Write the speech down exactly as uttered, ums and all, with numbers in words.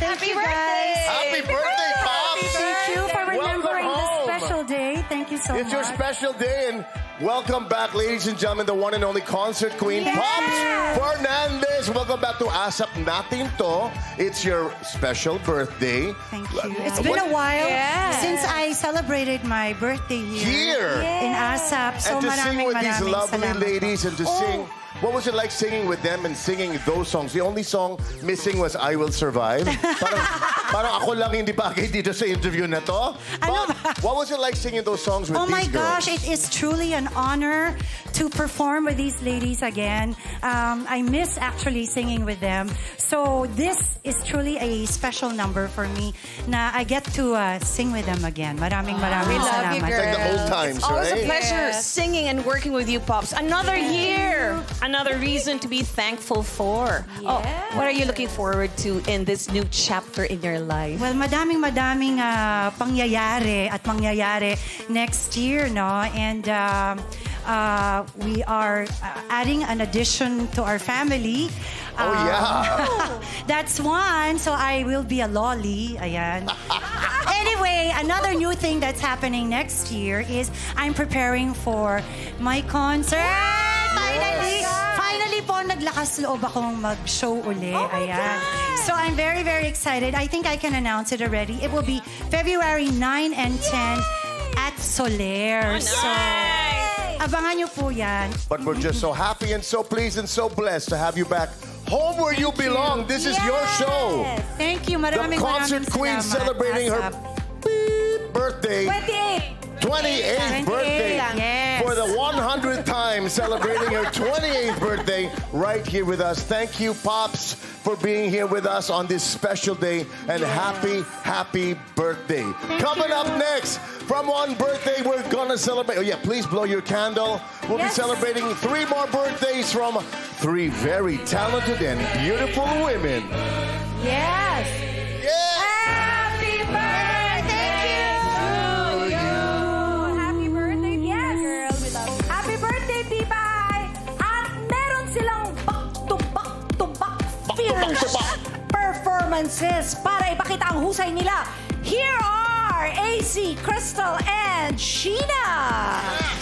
Thank Happy you, birthday. guys. Happy birthday, Pops. Thank you for remembering this special day. Thank you so it's much. It's your special day, and welcome back, ladies and gentlemen, the one and only concert queen, yes. Pops Fernandez. Welcome back to ASAP Natin 'To. It's your special birthday. Thank you. It's been what? a while yeah. since I celebrated my birthday here, here. Yeah. in ASAP. So and to maraming, sing with these lovely ladies and to oh. sing. What was it like singing with them and singing those songs? The only song missing was I Will Survive. Parang, parang ako lang hindi pa kayo dito sa interview na to. But what was it like singing those songs with oh these girls? Oh my gosh, it is truly an honor to perform with these ladies again. Um, I miss actually singing with them. So this is truly a special number for me na I get to uh, sing with them again. Maraming maraming oh, salamat. We love you, girls. Like the old times, it's always right? a pleasure yes. singing and working with you, Pops. Another year! Another reason to be thankful for. Yes. Oh, what are you looking forward to in this new chapter in your life? Well, madaming madaming uh, pangyayari at mangyayari next year, no? And uh, uh, we are uh, adding an addition to our family. Oh, um, yeah. That's one. So I will be a lolly. Ayan. Anyway, another new thing that's happening next year is I'm preparing for my concert. Yeah! Finally, yes. finally po, naglakas loob akong mag-show uli. Oh my Ayan. God. So I'm very, very excited. I think I can announce it already. It will be February nine and ten Yay! At Soler. Oh, nice. So, abangan nyo po yan. But we're just so happy and so pleased and so blessed to have you back home where Thank you belong. You. This yes. is your show. Thank you. Maraming the concert maraming queen salamat. Celebrating ASAP. Her birthday. twenty-eighth birthday yes. for the one hundredth time celebrating her twenty-eighth birthday right here with us. Thank you, Pops, for being here with us on this special day, and yes. happy, happy birthday. Thank Coming you. Up next, from one birthday, we're gonna celebrate. Oh yeah, please blow your candle. We'll yes. be celebrating three more birthdays from three very talented and beautiful women. Yes. Yes. Happy birthday. Performances para ipakita ang husay nila. Here are A C, Crystal, and Sheena.